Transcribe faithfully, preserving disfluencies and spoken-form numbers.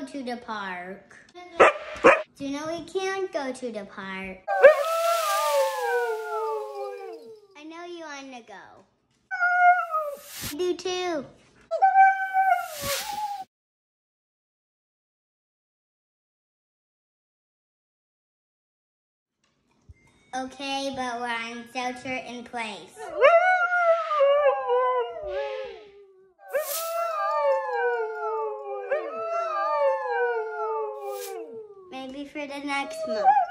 go to the park. You know we can't go to the park. I know you want to go. I do too. Okay, but we're on shelter in place. Maybe for the next month.